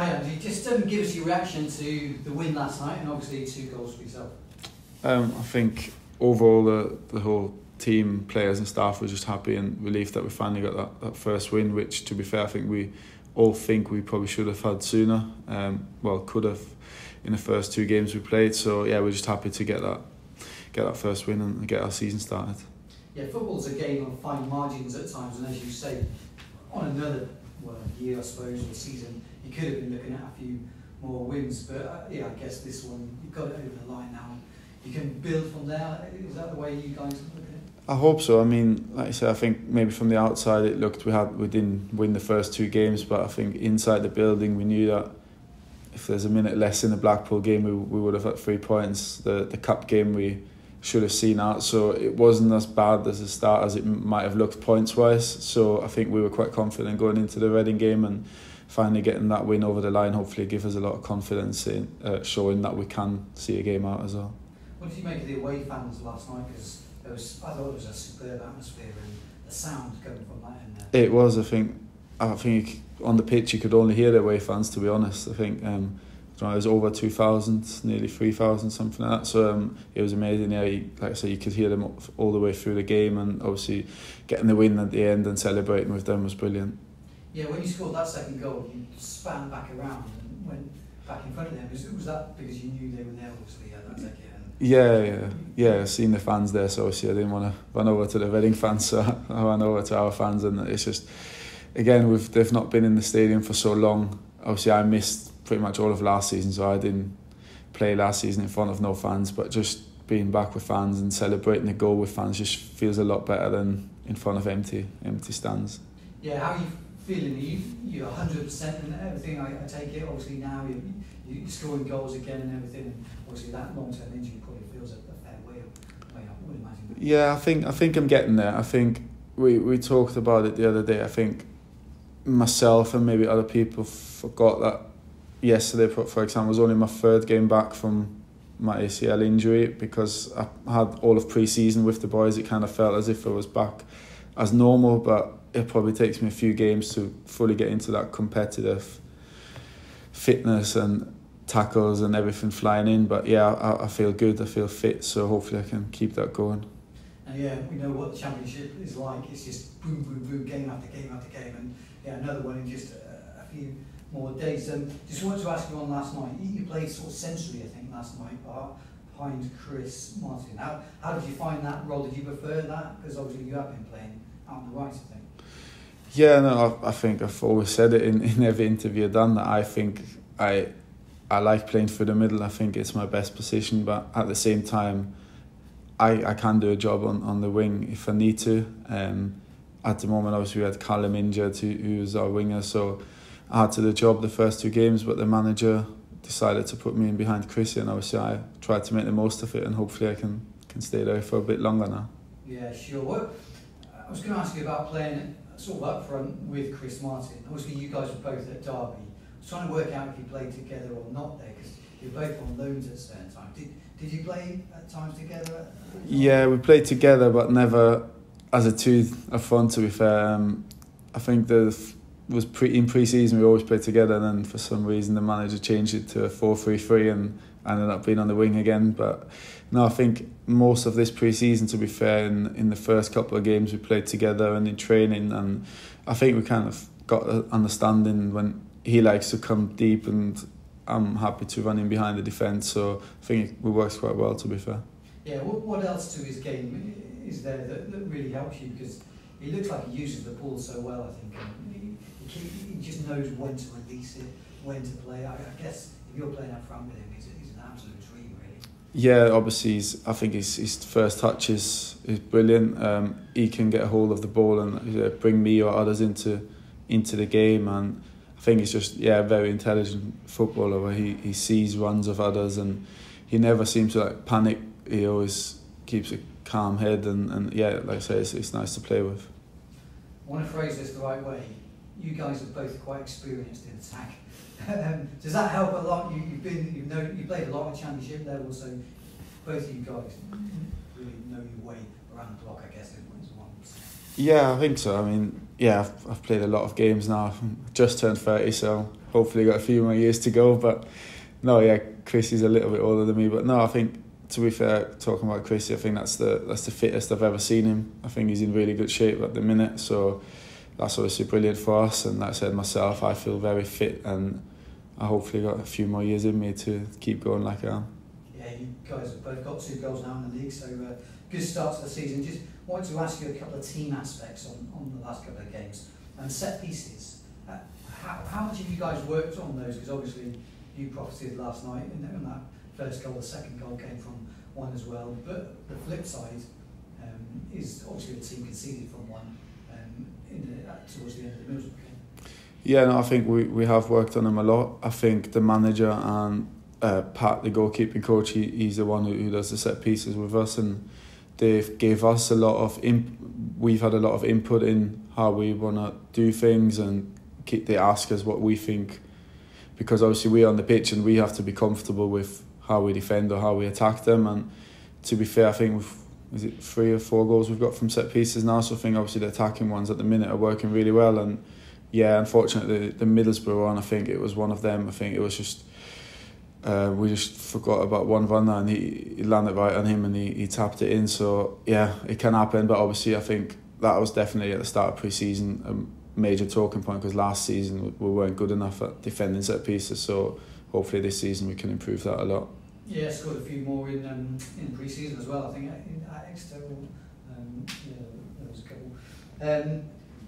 Hi Andy, just give us your reaction to the win last night and obviously 2 goals for yourself. I think overall the whole team, players and staff were just happy and relieved that we finally got that first win, which to be fair I think we all think we probably should have had sooner, could have in the first 2 games we played. So yeah, we're just happy to get that first win and get our season started. Yeah, football's a game on fine margins at times, and as you say, on another year I suppose or season you could have been looking at a few more wins, but yeah, I guess this one you've got it over the line now. You can build from there. Is that the way you guys look at it? I hope so. I mean, like I said, I think maybe from the outside it looked we didn't win the first 2 games, but I think inside the building we knew that if there's a minute less in the Blackpool game, we would have had 3 points. The cup game we should have seen out, so it wasn't as bad as a start as it might have looked points wise. So I think we were quite confident going into the Reading game, and finally getting that win over the line hopefully give us a lot of confidence in showing that we can see a game out as well. What did you make of the away fans last night? Because I thought it was a superb atmosphere and the sound coming from that in there. It was. I think on the pitch you could only hear the away fans, to be honest. I think it was over 2,000, nearly 3,000, something like that. So it was amazing. Yeah, like I said, you could hear them all the way through the game, and obviously getting the win at the end and celebrating with them was brilliant. Yeah, when you scored that 2nd goal, you span back around and went back in front of them. Was that because you knew they were there, obviously, at that second? Yeah, seeing the fans there, so obviously I didn't want to run over to the Reading fans, so I ran over to our fans, and it's just, again, they've not been in the stadium for so long. Obviously I missed pretty much all of last season, so I didn't play last season in front of no fans, but just being back with fans and celebrating the goal with fans just feels a lot better than in front of empty stands. Yeah, how are you feeling? You're 100% in everything, I take it. Obviously now you're scoring goals again and everything, and obviously that long-term injury probably feels a fair way I would imagine. Yeah, I think I'm getting there. I think we talked about it the other day. I think myself and maybe other people forgot that yesterday, for example, was only my 3rd game back from my ACL injury, because I had all of pre-season with the boys. It kind of felt as if I was back as normal, but it probably takes me a few games to fully get into that competitive fitness and tackles and everything flying in. But yeah, I feel good, I feel fit, so hopefully I can keep that going. And yeah, we know what the Championship is like. It's just boom, boom, boom, game after game after game. And yeah, another one in just a few more days. Just wanted to ask you on last night. You played sort of centrally, I think, last night, behind Chris Martin. How did you find that role? Did you prefer that? Because obviously you have been playing out on the right, I think. Yeah, no, I think I've always said it in every interview I've done that I think I like playing through the middle. I think it's my best position, but at the same time, I can do a job on the wing if I need to. At the moment, obviously, we had Callum injured, who's our winger, so I had to do the job the first 2 games, but the manager decided to put me in behind Chrissy, and obviously I tried to make the most of it, and hopefully I can stay there for a bit longer now. Yeah, sure. Well, I was going to ask you about playing sort of up front with Chris Martin. Obviously you guys were both at Derby. I was trying to work out if you played together or not there, because you're both on loans at certain times. Did you play at times together? Yeah, we played together, but never as a 2 up front, to be fair. I think in pre-season we always played together, and then for some reason the manager changed it to a 4-3-3 and I ended up being on the wing again. But no, I think most of this pre-season, to be fair, in the first couple of games we played together and in training, and I think we kind of got an understanding when he likes to come deep and I'm happy to run in behind the defence, so I think it works quite well, to be fair. Yeah, what else to his game is there that really helps you? Because he looks like he uses the ball so well, I think. He just knows when to release it, when to play. I guess if you're playing up front with him, he's an absolute dream, really. Yeah, obviously, I think his first touch is brilliant. He can get a hold of the ball and bring me or others into the game. And I think he's just a very intelligent footballer, where he sees runs of others and he never seems to panic. He always keeps a calm head and yeah, like I say, it's nice to play with. I want to phrase this the right way. You guys are both quite experienced in attack. Does that help a lot? You played a lot at Championship level, so both of you guys really know your way around the block, I guess. Yeah, I think so. I mean, yeah, I've played a lot of games now. I've just turned 30, so hopefully got a few more years to go. But no, yeah, Chris is a little bit older than me. But no, I think, to be fair, talking about Chris, I think that's the fittest I've ever seen him. I think he's in really good shape at the minute. So that's obviously brilliant for us. And like I said myself, I feel very fit, and I hopefully got a few more years in me to keep going like I am. Yeah, you guys have both got 2 goals now in the league, so good start to the season. Just wanted to ask you a couple of team aspects on the last couple of games. And set pieces, how much have you guys worked on those? Because obviously you profited last night, and that first goal, the second goal came from one as well. But the flip side is obviously the team conceded from one towards the end of the Middlesbrough game. Yeah, no, I think we have worked on them a lot. I think the manager and Pat, the goalkeeping coach, he's the one who does the set pieces with us, and they gave us a lot of we've had a lot of input in how we want to do things, and they ask us what we think, because obviously we're on the pitch and we have to be comfortable with how we defend or how we attack them. And to be fair, I think is it 3 or 4 goals we've got from set pieces now, so I think obviously the attacking ones at the minute are working really well. And yeah, unfortunately the Middlesbrough one, I think it was one of them. I think it was just we just forgot about one runner, and he landed right on him, and he tapped it in. So yeah, it can happen. But obviously I think that was definitely at the start of pre-season a major talking point, because last season we weren't good enough at defending set pieces. So hopefully this season we can improve that a lot. Yeah, scored a few more in pre-season as well. I think at Exeter there was a couple.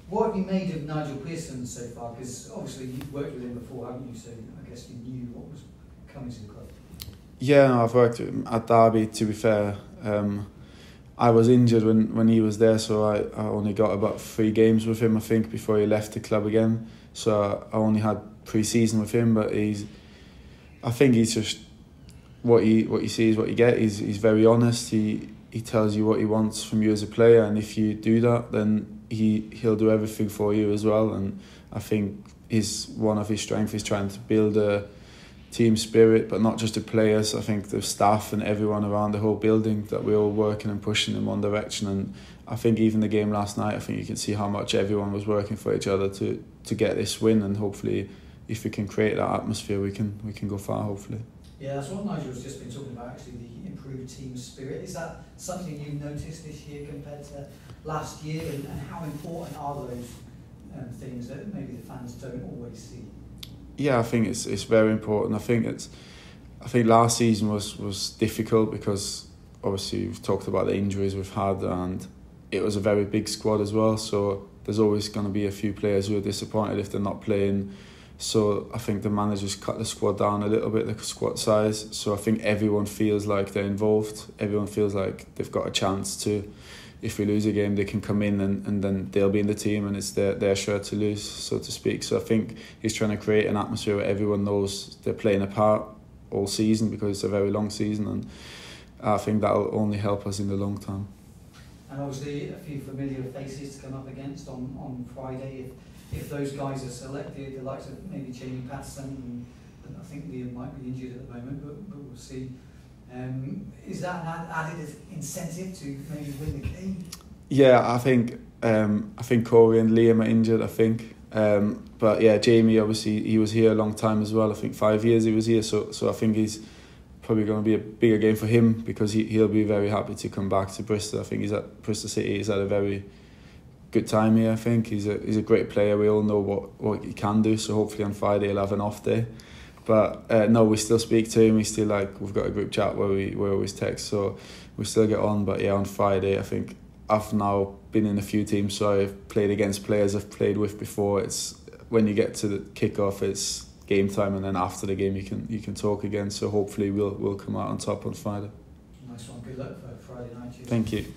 What have you made of Nigel Pearson so far? Because obviously you've worked with him before, haven't you? So I guess you knew what was coming to the club. Yeah, no, I've worked with him at Derby, to be fair. I was injured when he was there, so I only got about 3 games with him, I think, before he left the club again. So I only had pre-season with him, but I think he's just, what you see is what you get. He's very honest. He tells you what he wants from you as a player, and if you do that, then he'll do everything for you as well. And I think one of his strengths is trying to build a team spirit, but not just the players. I think the staff and everyone around the whole building, that we're all working and pushing in one direction. And I think even the game last night, I think you can see how much everyone was working for each other to get this win. And hopefully, if we can create that atmosphere, we can go far, hopefully. Yeah, that's what Nigel's just been talking about, actually, the improved team spirit. Is that something you've noticed this year compared to last year? And how important are those things that maybe the fans don't always see? Yeah, I think it's very important. I think last season was difficult, because obviously we've talked about the injuries we've had, and it was a very big squad as well. So there's always going to be a few players who are disappointed if they're not playing. So I think the managers cut the squad down a little bit, the squad size. So I think everyone feels like they're involved. Everyone feels like they've got a chance to, if we lose a game, they can come in and then they'll be in the team, and it's their shirt to lose, so to speak. So I think he's trying to create an atmosphere where everyone knows they're playing a part all season, because it's a very long season, and I think that'll only help us in the long term. And obviously a few familiar faces to come up against on Friday. If those guys are selected, the likes of maybe Jamie Paterson, and I think Liam might be injured at the moment, but we'll see. Is that an added incentive to maybe win the game? Yeah, I think Corey and Liam are injured, I think. But yeah, Jamie, obviously, he was here a long time as well. I think 5 years he was here. So I think he's probably going to be a bigger game for him, because he'll be very happy to come back to Bristol. I think he's at Bristol City. He's had a very good time here, I think. He's a great player. We all know what he can do. So hopefully on Friday he'll have an off day. But no, we still speak to him. He's still, like, we've got a group chat where we always text, so we still get on. But yeah, on Friday, I think I've now been in a few teams, so I've played against players I've played with before. It's when you get to the kickoff, it's game time, and then after the game you can talk again. So hopefully we'll come out on top on Friday. Nice one. Good luck for Friday night. Thank you.